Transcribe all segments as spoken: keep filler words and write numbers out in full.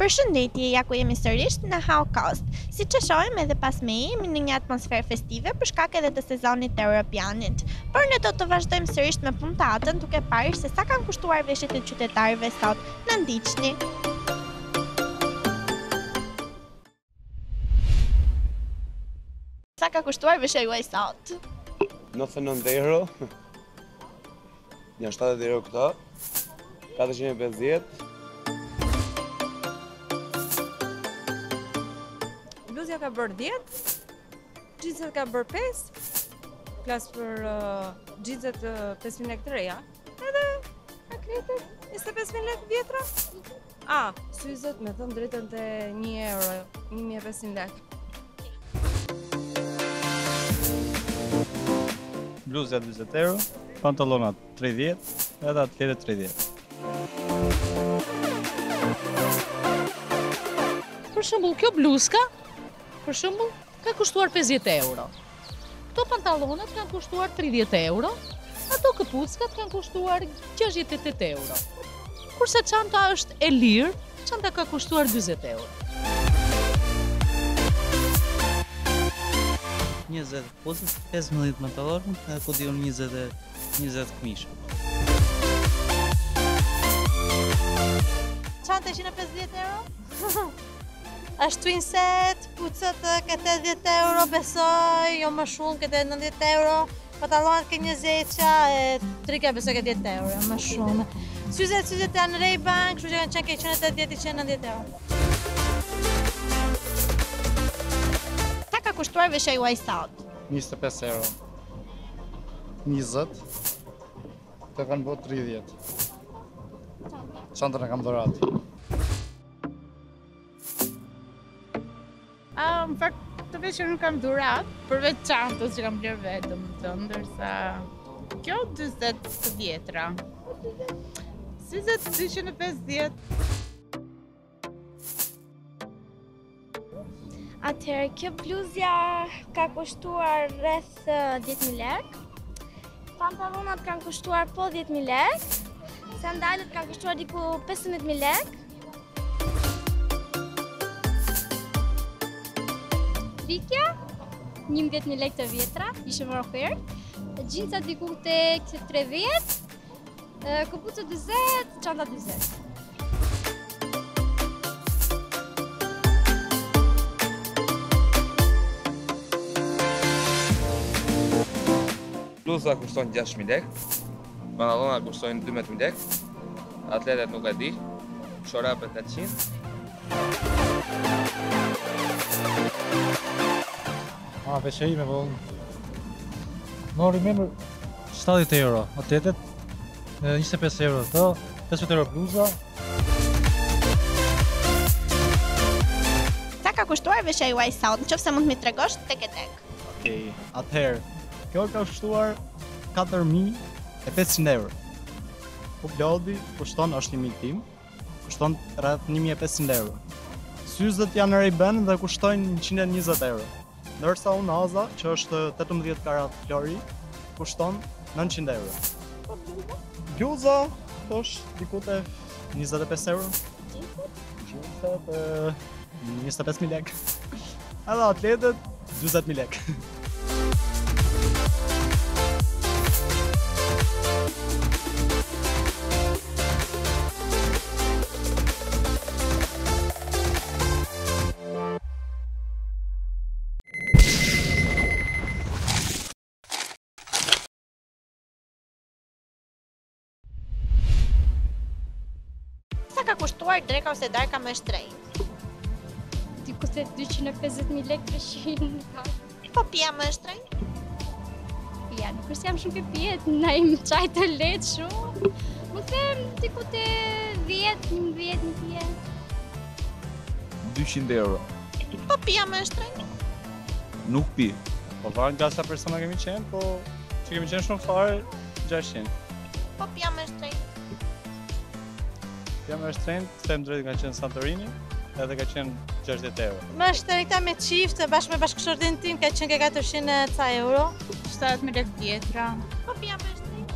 Përshëndetje, ja ku jemi sërish në HowCost. Si që shohim edhe pas me jemi në një atmosferë festive për shkak edhe të sezonit të Europianit. Por ne do të vazhdojmë sërish me puntatën duke parë se sa kanë kushtuar veshjet e qytetarëve sot. Na ndiqni. Sa ka kushtuar veshja juaj sot? nëntëdhjetë e nëntë euro. Janë shtatëdhjetë euro këta. katërqind e pesëdhjetë. Bluzja ka bërë dhjetë, jeanset ka bërë pesë, klasë për jeanset pesëqind lekë të reja, edhe akretet njëzet e pesë lekë vjetra. A, syzet me thëmë drejtën të një euro, një mijë e pesëqind lekë. Bluzja njëzet euro, pantalonat tridhjetë, edhe atletet tridhjetë. Për shembull, kjo bluzka, për shembull, ka kushtuar pesëdhjetë euro. Këto pantallonat kanë kushtuar tridhjetë euro, ato këpuckat kanë kushtuar gjashtëdhjetë e tetë euro. Kurse çanta është e lirë, çanta ka kushtuar njëzet euro. njëzet këpucët, pesëmbëdhjetë pantallona, edhe ku diun njëzet këmisha. Çanta njëqind e pesëdhjetë euro? Ashtë Twinset, pucët këtë dhjetë euro, besoj, jo më shumë këtë nëntëdhjetë euro, patalonat këtë njëzjeqa, trika besoj këtë dhjetë euro, më shumë. Syzet, syzet janë Ray-Ban, kështu që kanë qenë këtë njëqind e tetëdhjetë, njëqind e nëntëdhjetë euro. Sa ka kushtuar veshja juaj sot? njëzet e pesë euro. njëzet, të kanë bërë tridhjetë. Çantën e kam dhuratë. Në fakt të veshje nuk kam dhurat, përveç çantës që kam bler vetëm, ndërsa kjo njëzet të vjetra. njëzet, njëqind e pesëdhjetë. Atëherë, kjo bluzja ka kushtuar rreth dhjetë mijë lekë. Pantallonat kanë kushtuar po dhjetë mijë lekë. Sandalet kanë kushtuar diku pesëmbëdhjetë mijë lekë. Vikja, njëmbëdhjetë mijë lekë të vjetra, ishë më ofertë. Gjinca diku të tridhjetë, këpucët njëzet, çanta njëzet. Bluza kushton gjashtë mijë lekë, pantallona kushton dymbëdhjetë mijë lekë, atletet nuk e di, çorapet katëqind. A, veshja ime, po... No, remember... shtatëdhjetë euro, atletet, njëzet e pesë euro të, pesëdhjetë euro bluza. Sa ka kushtuar veshja juaj sot, në qoftë se mund të më tregosh tek e tek? Okej, atëherë, kjo ka kushtuar katër mijë e pesëqind euro. Po Blodi kushton, është një mik tim, kushton rreth një mijë e pesëqind euro. Syzet janë Ray-Ban dhe kushtojnë njëqind e njëzet euro. Ndërsa unë Aza, që është tetëmbëdhjetë karat flori, kushton nëntëqind euro. Bluza, është dikute njëzet e pesë euro. njëzet e pesë mijë lekë. Edhe atletet, njëzet mijë lekë. Ka kushtuar dreka ose darka me shtrejnë? Diku se dyqind e pesëdhjetë mijë lekë treshinë. Po pija me shtrejnë? Ja, nuk është jam shumë ke pijet, na im qaj të letë shumë. Më them, diku të dhjetë, njëmbëdhjetë, një pije. dyqind euro. Po pija me shtrejnë? Nuk pije. Po varë nga sa persona kemi qenë, po që kemi qenë shumë farë, gjashtëqind. Po pija me shtrejnë? Jam e shtrenjtë, të më drejtë ka qenë Santorini, edhe ka qenë gjashtëdhjetë euro. Më shtrenjta me qiftë, bashkë me bashkëshortin tim, ka qenë ka katërqind euro. shtatëdhjetë lekë vjetra. Po pija me shtrenjtë?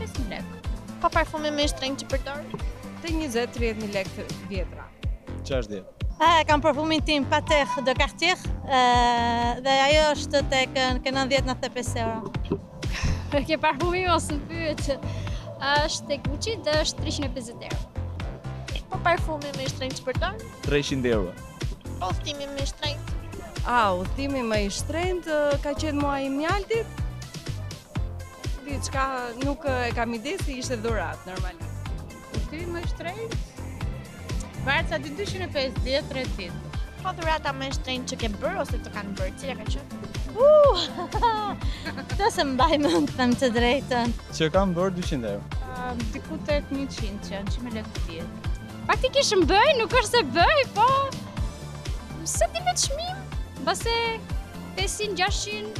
pesëmbëdhjetë lekë. Po parfumi me shtrenjtë që përdorë? të njëzet deri në tridhjetë mijë lekë vjetra. Çfarë? Ah, kam parfumin tim Patek de Cartier, dhe ajo është tek nëntëdhjetë nëntëdhjetë e pesë euro. Ke parfumi mos më pyet që është tek Gucci dhe është treqind e pesëdhjetë euro. Po parfumi më i shtrenjtë përdor? treqind euro. Po udhtimi më i shtrenjtë? Ah, udhtimi më i shtrenjtë ka qenë muaji i mjaltit. Diçka nuk e kam ide se ishte dhuratë normalisht. Udhtimi më i shtrenjtë? Varca di dyqind e pesëdhjetë deri në tridhjetë. Po dhurata më e shtrenjtë që ke bër ose të kanë bër, cila ka qenë? Uh! Të se mbaj mend, të them të drejtën. Që kam bër dyqind euro. Um, diku tek njëqind që janë qind lekë vjet. Faktikisht mbaj, nuk është se bëj, po se ti me çmim, mbase pesëqind gjashtëqind.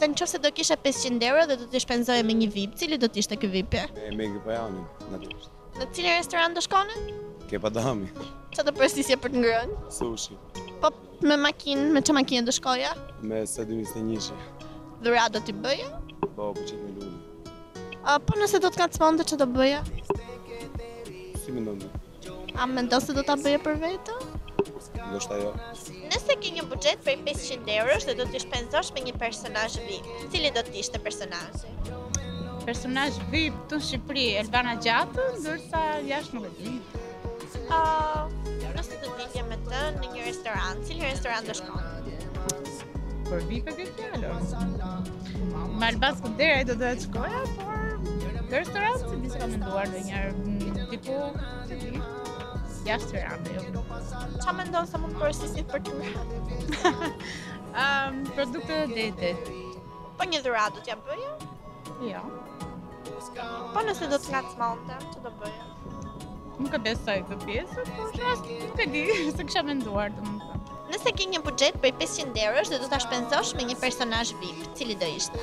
Në qofë se do kisha pesëqind euro dhe do t'i shpenzoje me një vip, cili do t'ishte ky vip? Me Megi Pajani, natyrisht. Në cili restoran do shkone? Kepadami. Qa do përstisje për të ngrënë? Sushi. Po me makinë, me që makinë do shkoja? Me sedimisë. Dhura do t'i bëja? Po, buqet me lule. A, po nëse do t'ka cmonte, që do bëja? Si me ndonë? A me ndonë se do t'a bëja për vete? Do shta jo. Nëse ke një buxhet për pesëqind euro dhe do t'i shpenzosh me një personazh V I P, cili do t'ishte personazhi? Personazh V I P këtu në Shqipëri, Elvana Gjata, ndërsa jashtë nuk e di. Uh, nëse do t'ilje me të në një restoran, cili restoran do shkon? Për V I P e ke fjallë. Më Albas Kundera do doja të shkoja, por në restoran se di se ka menduar ndonjëherë tipu se di. Jashtë rame, jo. Qa me ndonë se mund përësisit për të mërë? um, produkte dhe detit. Po një dhura do t'ja bëja? Jo. Po nëse do t'ka cmonte, që do bëja? Nuk e besoj këtë pjesë, po shas nuk e di, se kësha me nduar të mund të. Nëse ke një buxhet për pesëqind eurosh dhe do t'a shpenzosh me një personazh V I P, cili do ishte?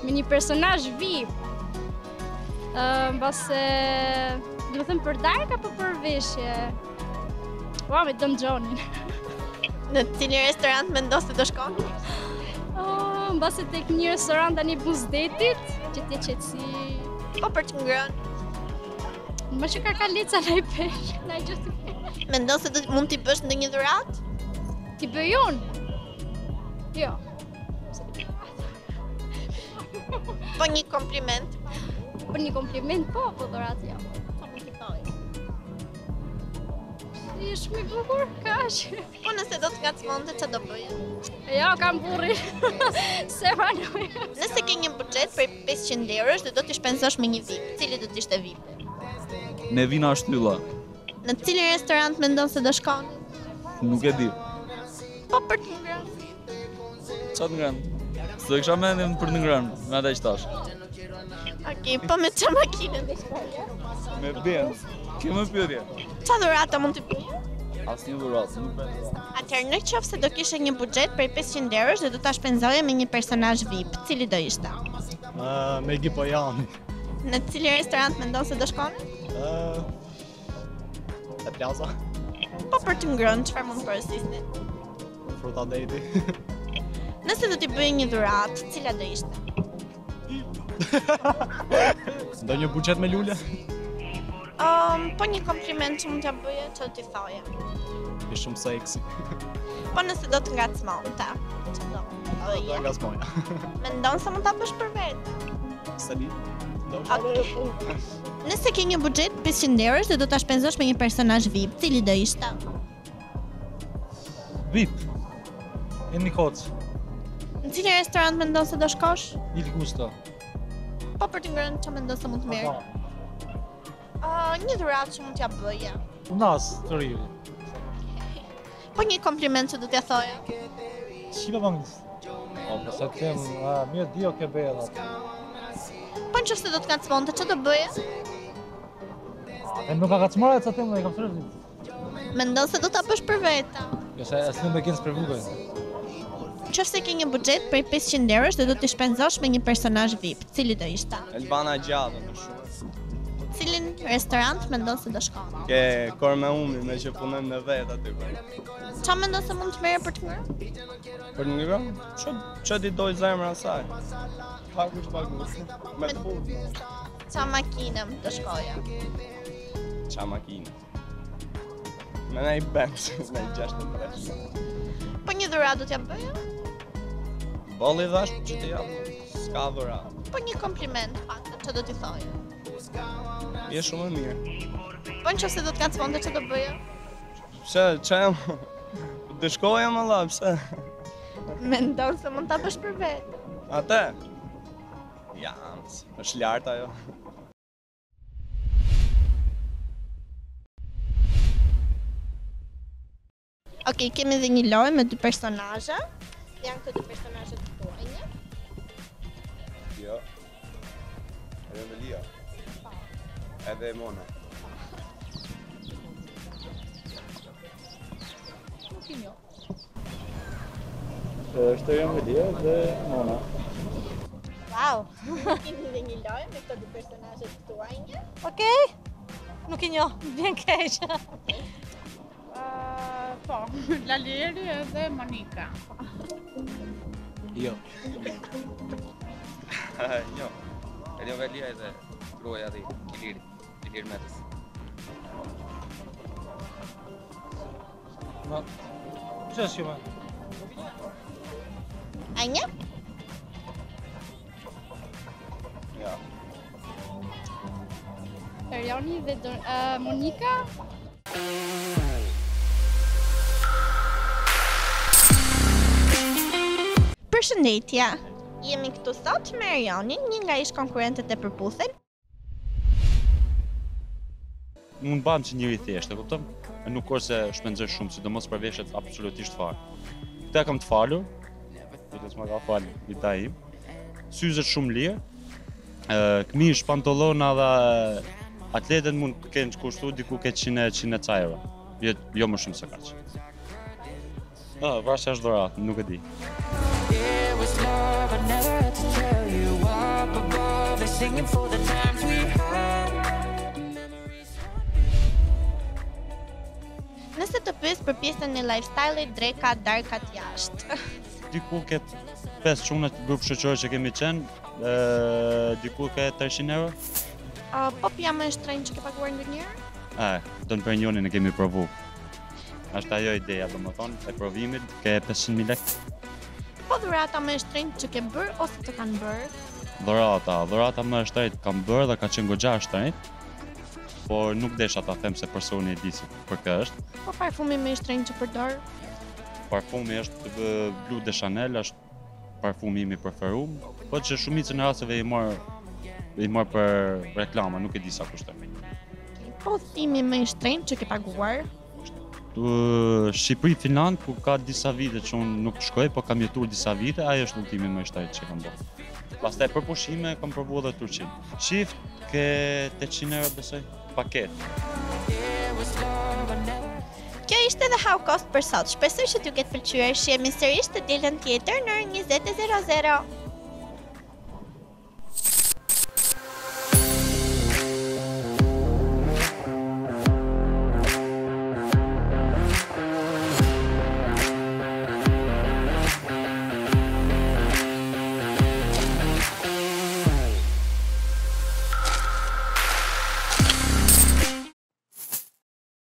Me një personazh V I P? Uh, base... Do me thëmë për dark apo për veshje? Ua, me dëmë Gjonin. Në cilin restorant me ndosë të do shkoni? Oh, në base tek një restorant da një buzdetit, që t'je qetësi... Po për që ngrënë? Më që karkalica na i pesh, na i gjithë të pesh. Me ndosë të mund t'i bësh në një dhurat? T'i bëj unë? Jo. Po një kompliment? Po një kompliment, po, po dhurat jo. I është mi bukur, ka është. Po nëse do t'ka cmonte, që do bëja? Jo, kam burri, se manuj. Nëse ke një buxhet për pesëqind eurosh dhe do t'i shpenzosh me një vip, cili do t'ishte vip? Ne vina shtylla. Në cili restorant mendon se do shkon? Nuk e di. Po për të ngrënë? Qa të ngrënë? Se kësha mendim për të ngrënë, me ata që tash. Okej, po me qa makinën dhe shkoja? Me Benz. Kemë pyrje. Qa dhurata mund t'i pyrje? As një dhuratë, nuk pyrje. Atëherë, në qofë se do kishe një buxhet për pesëqind eurosh dhe do t'a shpenzoje me një personazh V I P, cili do ishte? Uh, me Gipo Jani. Në cili restorant mendon se do shkone? Uh, e plaza. Po për të ngrënë, çfarë mund përësisni? Fruta dejti. Nëse do t'i bëjë një dhuratë, cila do ishte? Do një buxhet me lule? Um, po një kompliment që mund t'ja bëje, që t'i thoje. I shumë seksi. Po nëse do t'nga cmonte, që do t'bëje? Nga cmonja. Mendon se mund t'a bësh për vete? Se di. Okay. Nëse ke një buxhet pesëqind eurosh dhe do t'a shpenzosh me një personazh V I P, cili do ishte? V I P. E një kocë. Në cili restorant mendon se do shkosh? Il Gusto. Po për t'ngrën që mendon se mund t'merë? Uh, një dhurat që mund t'ja bëja. Unas, të rriri. Okay. Po një kompliment që do t'ja thoja? Shqipa më mësë. O, përsa t'jem, mirë dio ke bëja dhe. Po në që se do t'ka cmonte, që do bëja? E nuk a ka cmora e ca temë, e kam sërë vizit. Mendon se do t'a bësh për veta. Këse asë nuk e kënë së përvukojnë. Që se ke një buxhet për pesëqind eurosh dhe do t'i shpenzosh me një personazh V I P, cili do ishte? Elvana Gjata, në shumë. cilin restorant mendon se do shkon? Ke kor me umi, me që punojmë me vet aty. Çfarë mendon se mund të merre për të mirë? Për të mirë? Ço di doj zemra saj. Paku paku. Me punë. Ça makinë do shkoja? Ça makinë. Me na i bëmsh, me gjashtë. Po një dhuratë do t'ja bëja? Bolli dhash që t'i jap. S'ka dhuratë. Po një kompliment, faktë, që do t'i thoj? Je shumë e mirë. Po në që se do t'ka cëfonde, që do bëja? Pse, që jam? Dëshkoja më la, pse? Mendon se mund t'a bësh për vetë. Ate? Jam, është lartë ajo. Okej, kemi dhe një lojë me dy personazhe. Janë këto dy personazhe të tuaja? Jo. Edhe Melia. Po. Edhe Mona. Nuk i njoh. Është jo Melia dhe Mona. Wow. Kemi dhe një lojë me këto dy personazhe të tuaja? Okej. Nuk i njoh, vjen keq. Po, Lalieri edhe Monika. Jo. Jo. Edhe Velia edhe gruaja e Iliri, Ilir Metës. Ma, që është jo? Anja? Jo. Erioni dhe Monika? Përshëndetje, jemi këtu sot me Erionin, një nga ish konkurentët e përputhen. Unë bam që njëri thjesht, e kupton? Nuk është se shpenzoj shumë, sidomos për veshjet absolutisht fare. Këtë kam të falur, këtë s'ma ka falë, vita im. Syzet shumë lirë, këmish, pantolona dhe atletet mund kënë që kushtu diku këtë qind cajra. Jo më shumë se kaq. Vashja është dorat, nuk e di. Nëse të pyes për pjesën e lifestyle-it, dreka, darkat jashtë. Diku ke pesë çunat grup shoqëror që kemi qenë, diku ke treqind euro. Po pja më e shtrenjtë që ke paguar ndonjëherë? E, do në penjonin e kemi provu. Ashtë ajo ideja, domethënë, e provimit, ke pesëqind mijë lekë. Po dhurata më e shtrenjtë që ke bërë ose të kanë bërë? Dhurata, dhurata më e shtrenjtë kanë bërë dhe ka qenë goxha e shtrenjtë, por nuk desha ta them se personi e di si për kë është. Po parfumi më i shtrenjtë që përdor? Parfumi është Bleu de Chanel, është parfumi im i preferuar, po që shumicën e rasteve i marr i marr për reklama, nuk e di sa kushton. Po thimi më i shtrenjtë që ke paguar? Shqipëri, Finland, ku ka disa vite që unë nuk shkoj, po kam jetur disa vite, ajo është ultimi më i shtrenjtë që kam bërë. Pastaj për pushime, kam provu edhe Turqinë. Shift ke tetëqind euro besoj, paket. Kjo ishte edhe HowCost për sot. Shpresoj që t'ju ketë pëlqyer. Shihemi sërish të dielën tjetër në orën njëzet e zero zero.